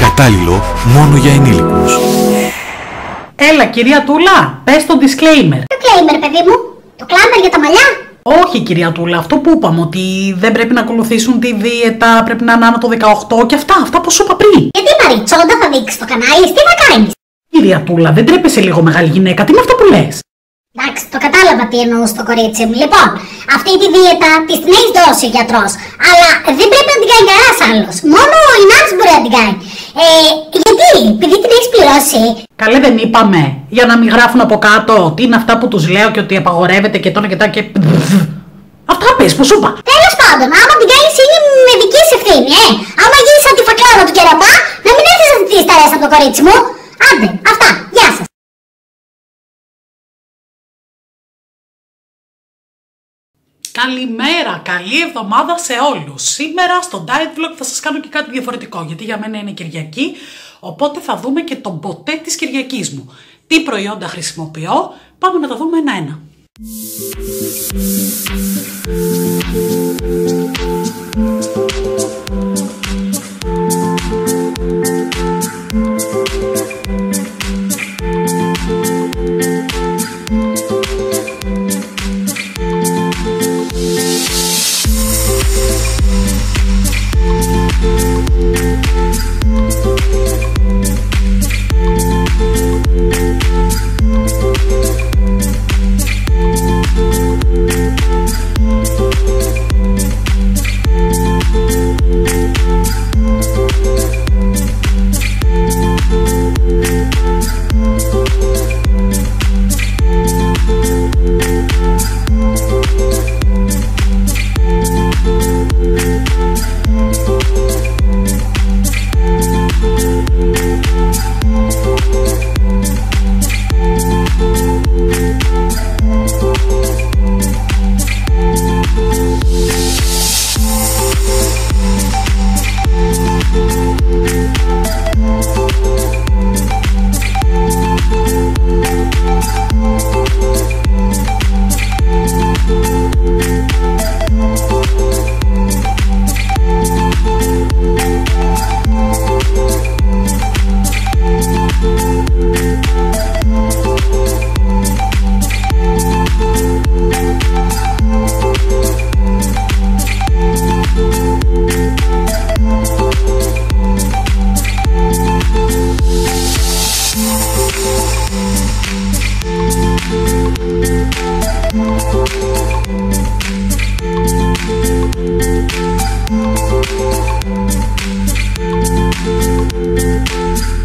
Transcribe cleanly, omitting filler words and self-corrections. Κατάλληλο μόνο για ενήλικους. Έλα κυρία Τούλα, πες το disclaimer. Disclaimer παιδί μου, το κλάμπερ για τα μαλλιά. Όχι κυρία Τούλα, αυτό που είπαμε ότι δεν πρέπει να ακολουθήσουν τη δίαιτα, πρέπει να είναι άνω το 18 και αυτά που σου είπα πριν. Γιατί Μαριτσόντα θα δείξεις το κανάλι, τι θα κάνεις. Κυρία Τούλα, δεν τρέπεσαι λίγο μεγάλη γυναίκα, τι είναι αυτό που λες. Εντάξει, το κατάλαβα τι εννοούσε το κορίτσι μου. Λοιπόν, αυτή τη δίαιτα της την έχει δώσει ο γιατρός, αλλά δεν πρέπει να την κάνει κανένας άλλος. Μόνο ο Ινάς μπορεί να την κάνει. Γιατί, επειδή την έχει πληρώσει. Καλέ, δεν είπαμε για να μην γράφουν από κάτω τι είναι αυτά που τους λέω και ότι απαγορεύεται και τώρα και τα και. Αυτά πες, που σου είπα. Τέλος πάντων, άμα την κάνεις είναι με δική σου ευθύνη, Άμα γίνεις σαν τη φακλάρα του κερατά, να μην έρθεις να ζητήσεις τα ρέστα από το κορίτσι μου. Άντε, αυτά, γεια σας. Καλημέρα, καλή εβδομάδα σε όλους. Σήμερα στο diet vlog θα σας κάνω και κάτι διαφορετικό, γιατί για μένα είναι Κυριακή, οπότε θα δούμε και τον ποτέ της Κυριακής μου. Τι προϊόντα χρησιμοποιώ, πάμε να τα δούμε ένα-ένα.